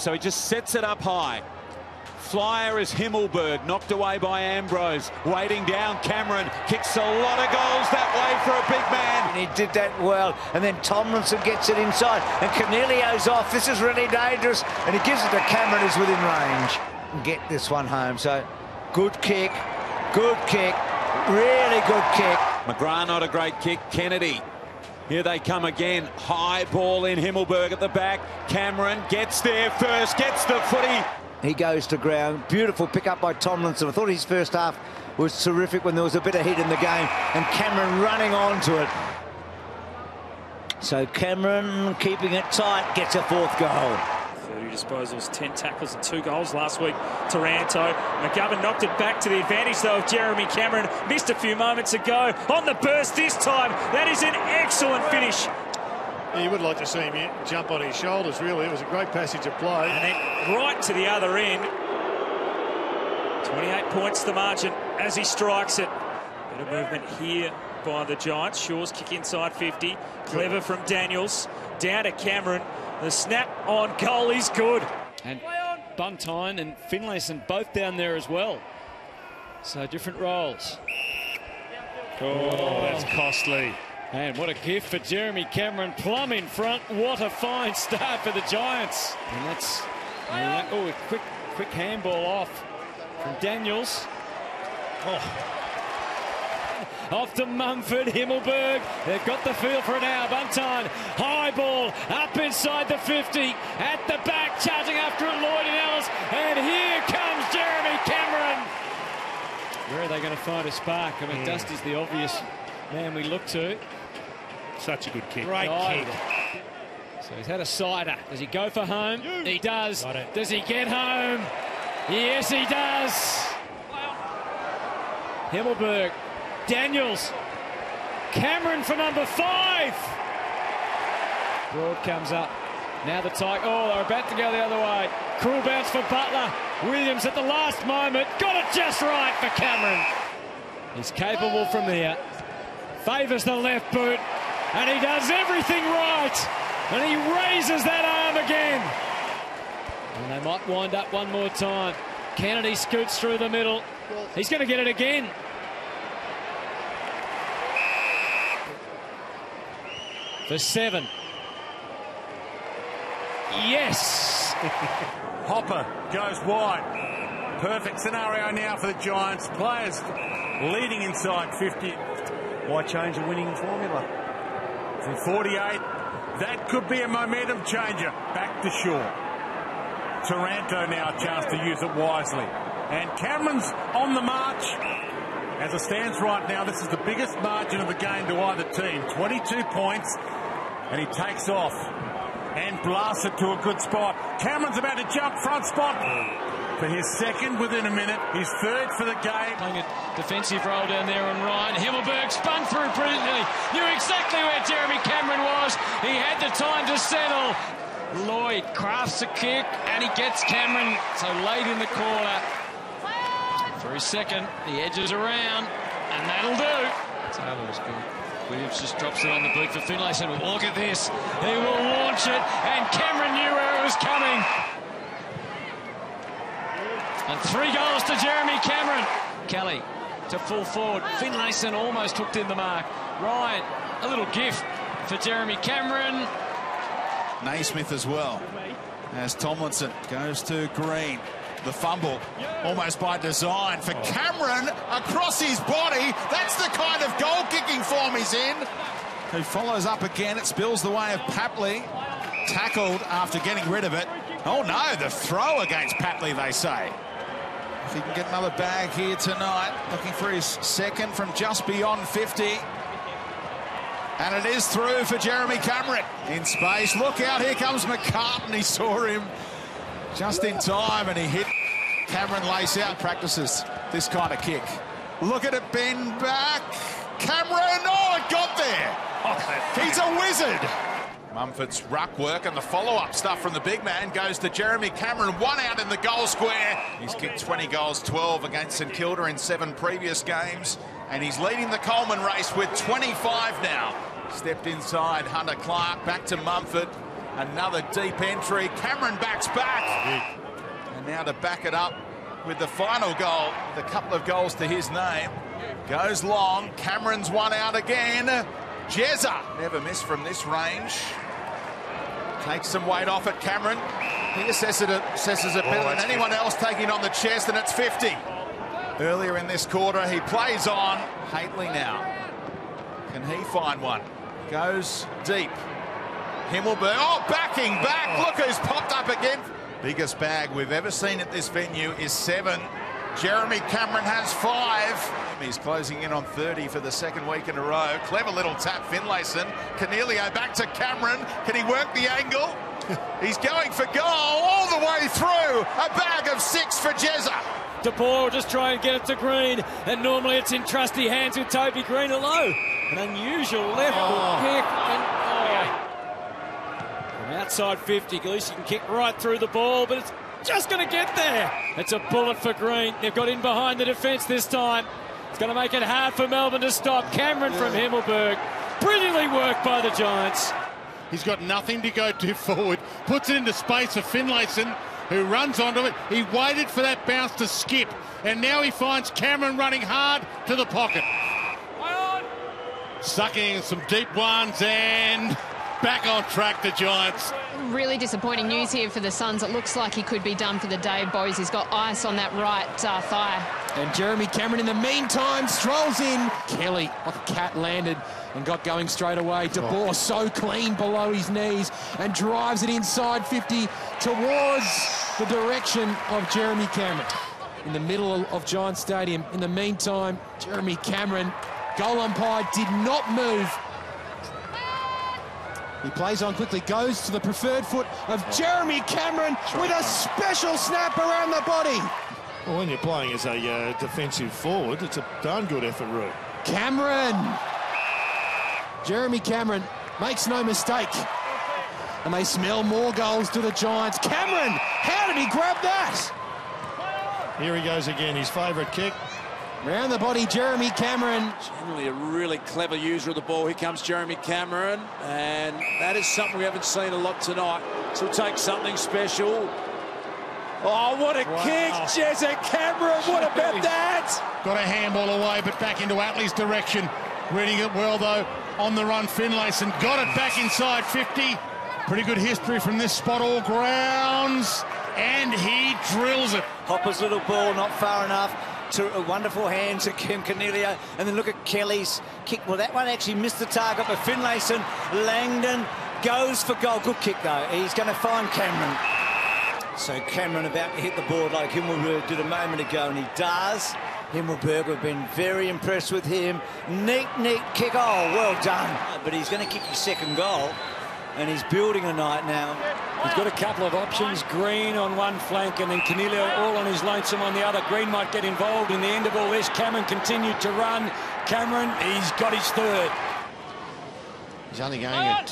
So he just sets it up high. Flyer is Himmelberg, knocked away by Ambrose, waiting down. Cameron kicks a lot of goals that way for a big man. And he did that well, and then Tomlinson gets it inside, and Cornelio's off. This is really dangerous, and he gives it to Cameron, who's within range. Get this one home, so good kick, really good kick. McGrath, not a great kick, Kennedy. Here they come again, high ball in, Himmelberg at the back. Cameron gets there first, gets the footy. He goes to ground. Beautiful pick-up by Tomlinson. I thought his first half was terrific when there was a bit of heat in the game. And Cameron running onto it. So Cameron, keeping it tight, gets a fourth goal. 30 disposals, 10 tackles and 2 goals last week. Taranto. McGovern knocked it back to the advantage, though, of Jeremy Cameron. Missed a few moments ago. On the burst this time. That is an excellent finish. You would like to see him jump on his shoulders, really. It was a great passage of play. And then right to the other end. 28 points the margin as he strikes it. Bit of movement here by the Giants. Shaw's kick inside 50. Clever from Daniels. Down to Cameron. The snap on goal is good. And Buntine and Finlayson both down there as well. So different roles. Oh, that's costly. And what a gift for Jeremy Cameron. Plum in front. What a fine start for the Giants. And that's a quick handball off from Daniels. Oh. Off to Mumford. Himmelberg. They've got the field for it now. Buntine. High ball. Up inside the 50. At the back. Charging after it. Lloyd and Ellis. And here comes Jeremy Cameron. Where are they going to find a spark? I mean, Dusty's the obvious man we look to. Such a good kick. Great kick. So he's had a sider. Does he go for home? He does. Does he get home? Yes, he does. Himmelberg. Daniels. Cameron for number 5. Broad comes up. Now the Tigers. Oh, they're about to go the other way. Cruel bounce for Butler. Williams at the last moment. Got it just right for Cameron. He's capable from here. Favours the left boot. And he does everything right. And he raises that arm again. And they might wind up one more time. Kennedy scoots through the middle. He's going to get it again. For 7. Yes. Hopper goes wide. Perfect scenario now for the Giants. Players leading inside 50. Why change a winning formula? From 48, that could be a momentum changer. Back to Shaw. Taranto now a chance to use it wisely. And Cameron's on the march. As it stands right now, this is the biggest margin of the game to either team. 22 points, and he takes off and blasts it to a good spot. Cameron's about to jump front spot for his second within a minute, his third for the game. Playing a defensive role down there on Ryan. Himmelberg spun through brilliantly. Knew exactly where Jeremy Cameron was. He had the time to settle. Lloyd crafts a kick and he gets Cameron. So late in the corner. For his second, the edges around and that'll do. Taylor was good. Williams just drops it on the bleak for Finlayson. Look at this. He will launch it and Cameron knew where it was coming. And 3 goals to Jeremy Cameron. Kelly to full forward. Finlayson almost hooked in the mark. Ryan, a little gift for Jeremy Cameron. Naismith as well. As Tomlinson goes to Green. The fumble almost by design for Cameron across his body. That's the kind of goal-kicking form he's in. Who follows up again. It spills the way of Papley. Tackled after getting rid of it. Oh, no, the throw against Papley, they say. If he can get another bag here tonight, looking for his second from just beyond 50. And it is through for Jeremy Cameron. In space, look out, here comes McCartan. He saw him just in time and he hit. Cameron lays out, practices this kind of kick. Look at it bend back. Cameron, oh, it got there. Oh, he's a wizard. Mumford's ruck work and the follow-up stuff from the big man goes to Jeremy Cameron. 1 out in the goal square. He's kicked 20 goals, 12 against St Kilda in 7 previous games. And he's leading the Coleman race with 25 now. Stepped inside, Hunter Clark, back to Mumford. Another deep entry. Cameron backs back. And now to back it up with the final goal. The couple of goals to his name. Goes long. Cameron's one out again. Jezza. Never missed from this range. Takes some weight off it, Cameron. He assesses it better than anyone else, taking on the chest, and it's 50. Earlier in this quarter, he plays on. Hateley now. Can he find one? Goes deep. Himmelberg, oh, backing back. Look who's popped up again. Biggest bag we've ever seen at this venue is 7. Jeremy Cameron has 5. He's closing in on 30 for the second week in a row. Clever little tap, Finlayson. Cornelio back to Cameron. Can he work the angle? He's going for goal all the way through. A bag of 6 for Jezza. De Boer will just try and get it to Green. And normally it's in trusty hands with Toby Green. Hello. An unusual left kick. From outside 50, Gleeson can kick right through the ball, but it's just going to get there. It's a bullet for Green. They've got in behind the defence this time. It's going to make it hard for Melbourne to stop. Cameron from Himmelberg. Brilliantly worked by the Giants. He's got nothing to go to forward. Puts it into space for Finlayson, who runs onto it. He waited for that bounce to skip. And now he finds Cameron running hard to the pocket. Sucking in some deep ones and back on track, the Giants. Really disappointing news here for the Suns. It looks like he could be done for the day, boys. He's got ice on that right thigh. And Jeremy Cameron, in the meantime, strolls in. Kelly, like a cat, landed and got going straight away. De Boer so clean below his knees and drives it inside 50 towards the direction of Jeremy Cameron. In the middle of Giants Stadium. In the meantime, Jeremy Cameron, goal umpire, did not move. He plays on quickly, goes to the preferred foot of Jeremy Cameron with a special snap around the body. Well, when you're playing as a defensive forward, it's a darn good effort, Roo. Cameron! Jeremy Cameron makes no mistake. And they smell more goals to the Giants. Cameron, how did he grab that? Here he goes again, his favourite kick. Round the body, Jeremy Cameron. Generally a really clever user of the ball. Here comes Jeremy Cameron, and that is something we haven't seen a lot tonight. So he'll take something special. Oh, what a kick, Jezza Cameron. What about that? Got a handball away, but back into Atley's direction. Reading it well, though. On the run, Finlayson got it back inside 50. Pretty good history from this spot, all grounds. And he drills it. Hopper's little ball, not far enough. To wonderful hands at Kim Cornelio, and then look at Kelly's kick. Well, that one actually missed the target, but Finlayson, Langdon goes for goal. Good kick, though. He's going to find Cameron. So Cameron about to hit the board like Himmelberg did a moment ago, and he does. Himmelberg, we've been very impressed with him. Neat kick. Oh, well done. But he's going to kick his second goal, and he's building a night now. He's got a couple of options. Green on one flank and then Cornelio all on his lonesome on the other. Green might get involved in the end of all this. Cameron continued to run. Cameron, he's got his third. He's only going at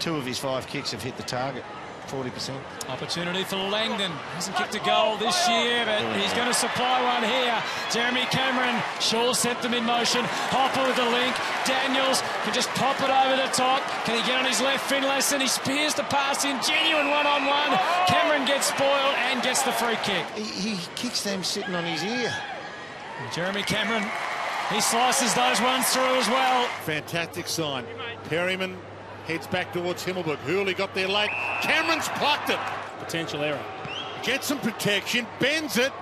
2 of his 5 kicks have hit the target. 40%. Opportunity for Langdon. Hasn't kicked a goal this year, but he's going to supply one here. Jeremy Cameron, Shaw sent them in motion. Hopper with the link. Daniels can just pop it over the top. Can he get on his left? Finlayson, he spears the pass in. Genuine one-on-one. Cameron gets spoiled and gets the free kick. He kicks them sitting on his ear. Jeremy Cameron, he slices those ones through as well. Fantastic sign. Perryman heads back towards Himmelberg. Hooley got there late. Cameron's plucked it. Potential error. Gets some protection, bends it.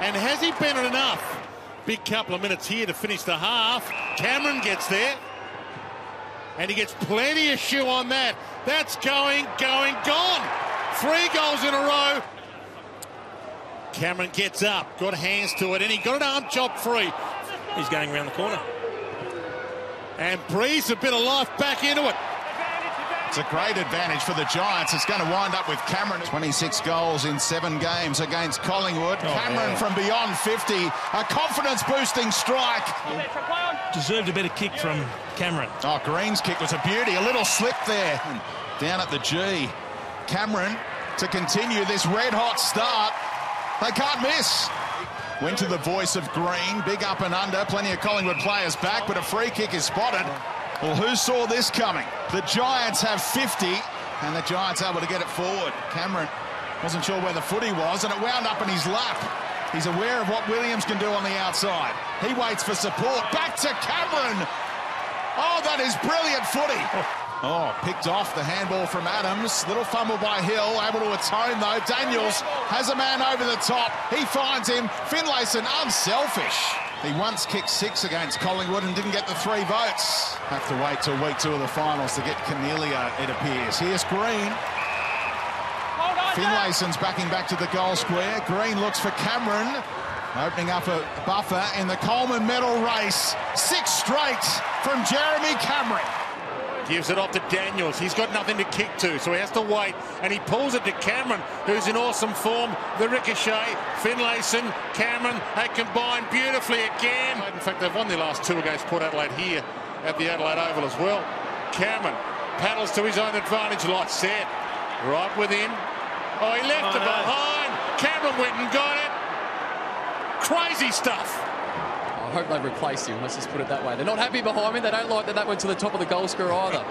And has he bent it enough? Big couple of minutes here to finish the half. Cameron gets there. And he gets plenty of shoe on that. That's going, gone. 3 goals in a row. Cameron gets up, got hands to it, and he got an arm chop free. He's going around the corner. And breathes a bit of life back into it. It's a great advantage for the Giants. It's going to wind up with Cameron. 26 goals in 7 games against Collingwood. Cameron from beyond 50. A confidence-boosting strike. Deserved a better kick from Cameron. Oh, Green's kick was a beauty. A little slip there. Down at the G. Cameron to continue this red-hot start. They can't miss. Went to the voice of Green. Big up and under. Plenty of Collingwood players back, but a free kick is spotted. Well, who saw this coming? The Giants have 50. And the Giants able to get it forward. Cameron wasn't sure where the footy was, and it wound up in his lap. He's aware of what Williams can do on the outside. He waits for support. Back to Cameron. Oh, that is brilliant footy. Oh, picked off the handball from Adams. Little fumble by Hill. Able to atone, though. Daniels has a man over the top. He finds him. Finlayson unselfish. He once kicked 6 against Collingwood and didn't get the 3 votes. Have to wait till week 2 of the finals to get Cornelia, it appears. Here's Green. Finlayson's backing back to the goal square. Green looks for Cameron, opening up a buffer in the Coleman medal race. 6 straight from Jeremy Cameron. Gives it off to Daniels. He's got nothing to kick to, so he has to wait. And he pulls it to Cameron, who's in awesome form. The ricochet, Finlayson, Cameron, they combine beautifully again. In fact, they've won their last 2 against Port Adelaide here at the Adelaide Oval as well. Cameron paddles to his own advantage. Light set, right within. Oh, he left it behind. Cameron went and got it. Crazy stuff. I hope they replace him, let's just put it that way. They're not happy behind me. They don't like that that went to the top of the goal scorer either.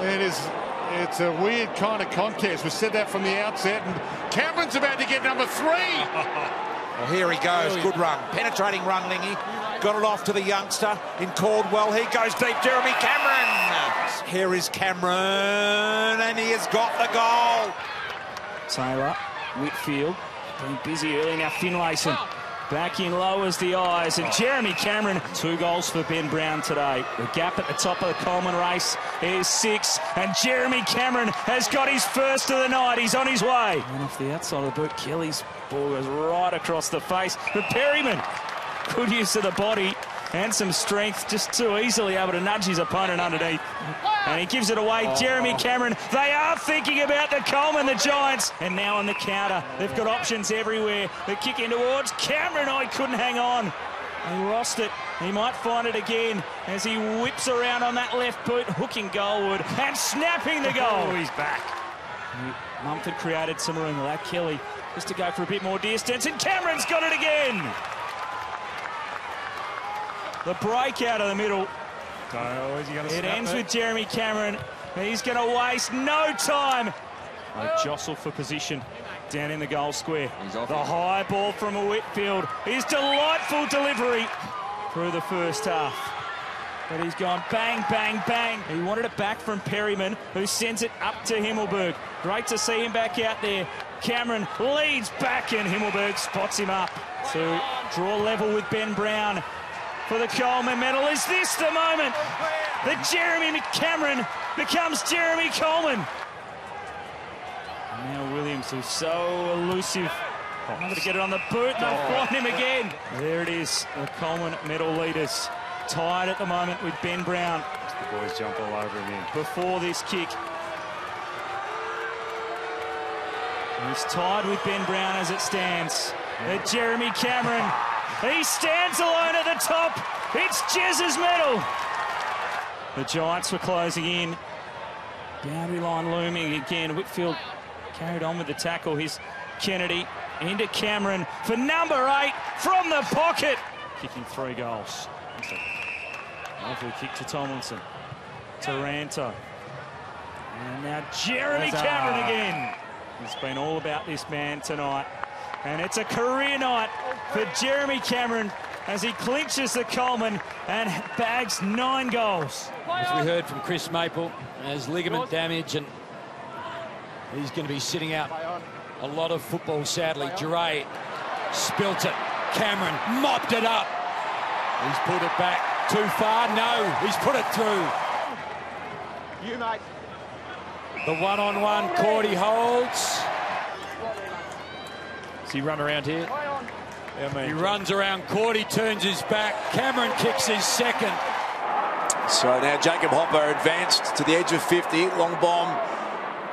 It's a weird kind of contest. We said that from the outset, and Cameron's about to get number 3. Well, here he goes. Good run. Penetrating run, Lingy. Got it off to the youngster in Caldwell. He goes deep. Jeremy Cameron. Here is Cameron, and he has got the goal. Saylor, Whitfield, been busy early now. Finlayson. Back in lowers the eyes, and Jeremy Cameron, 2 goals for Ben Brown today. The gap at the top of the Coleman race is 6, and Jeremy Cameron has got his first of the night. He's on his way. And off the outside of the boot, Kelly's ball goes right across the face. But Perryman, good use of the body and some strength, just too easily able to nudge his opponent underneath. And he gives it away, Jeremy Cameron. They are thinking about the Coleman, the Giants. And now on the counter, they've got options everywhere. The kick in towards Cameron. Oh, he couldn't hang on. He lost it. He might find it again as he whips around on that left boot, hooking Goldwood and snapping the goal. Oh, he's back. Mumford created some room. Allow Kelly just to go for a bit more distance, and Cameron's got it again. The break out of the middle. It ends with Jeremy Cameron. He's going to waste no time. A jostle for position down in the goal square. The high ball from Whitfield. His delightful delivery through the first half. But he's gone bang, bang, bang. He wanted it back from Perryman, who sends it up to Himmelberg. Great to see him back out there. Cameron leads back, and Himmelberg spots him up to draw level with Ben Brown. For the Coleman medal, is this the moment that Jeremy Cameron becomes Jeremy Coleman? And now Williams, who's so elusive. I'm going to get it on the boot, and they'll find him again. There it is, the Coleman medal leaders. Tied at the moment with Ben Brown. The boys jump all over him before this kick. And he's tied with Ben Brown as it stands. But Jeremy Cameron... He stands alone at the top. It's Jez's medal. The Giants were closing in. Boundary line looming again. Whitfield carried on with the tackle. Here's Kennedy into Cameron for number 8 from the pocket. Kicking 3 goals. Lovely kick to Tomlinson. Taranto. And now Jeremy Cameron again. It's been all about this man tonight. And it's a career night for Jeremy Cameron as he clinches the Coleman and bags 9 goals. As we heard from Chris Maple, there's ligament damage, and he's going to be sitting out a lot of football, sadly. Duray spilt it. Cameron mopped it up. He's pulled it back too far. No, he's put it through. You, mate. The one-on-one, Cordy holds. He run around here. He runs around. Cordy turns his back. Cameron kicks his 2nd. So now Jacob Hopper advanced to the edge of 50. Long bomb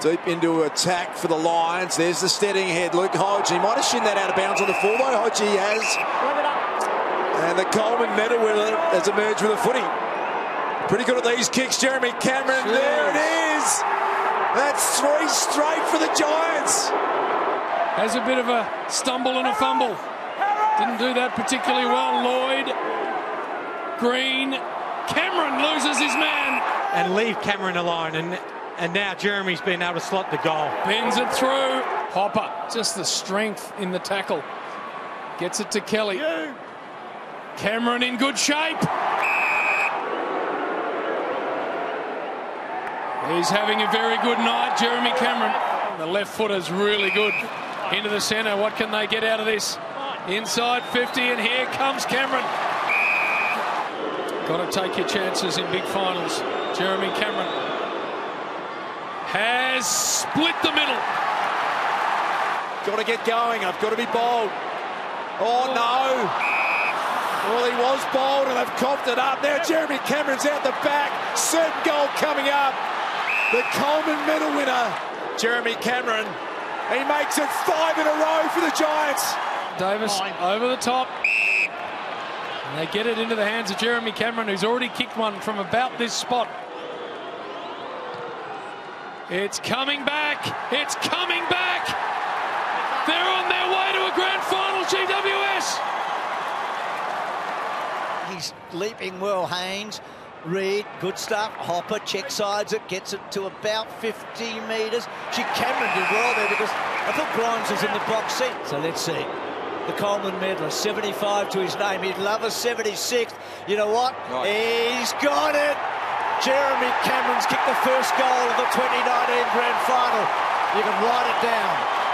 deep into attack for the Lions. There's the steadying head. Luke Hodge. He might have shinned that out of bounds on the 4, though. Hodge he has. And the Coleman medal winner has emerged with a footy. Pretty good at these kicks, Jeremy Cameron. Sure. There it is. That's 3 straight for the Giants. Has a bit of a stumble and a fumble. Didn't do that particularly well. Lloyd, Green, Cameron loses his man. And leave Cameron alone. And And now Jeremy's been able to slot the goal. Pins it through. Hopper, just the strength in the tackle. Gets it to Kelly. Yeah. Cameron in good shape. He's having a very good night, Jeremy Cameron. The left foot is really good. Into the centre. What can they get out of this? Inside 50, and here comes Cameron. Got to take your chances in big finals. Jeremy Cameron has split the middle. Got to get going. I've got to be bold. Oh, no. Well, he was bold, and they've coughed it up. Now Jeremy Cameron's out the back. Certain goal coming up. The Coleman medal winner, Jeremy Cameron. He makes it 5 in a row for the Giants. Davis over the top. And they get it into the hands of Jeremy Cameron, who's already kicked one from about this spot. It's coming back. It's coming back. They're on their way to a grand final, GWS. He's leaping well, Haynes. Reed, good stuff. Hopper check sides it, gets it to about 50 metres. Cameron did well there because I thought Grimes was in the box seat. So let's see. The Coleman medalist, 75 to his name. He'd love a 76th. You know what? Right. He's got it. Jeremy Cameron's kicked the first goal of the 2019 grand final. You can write it down.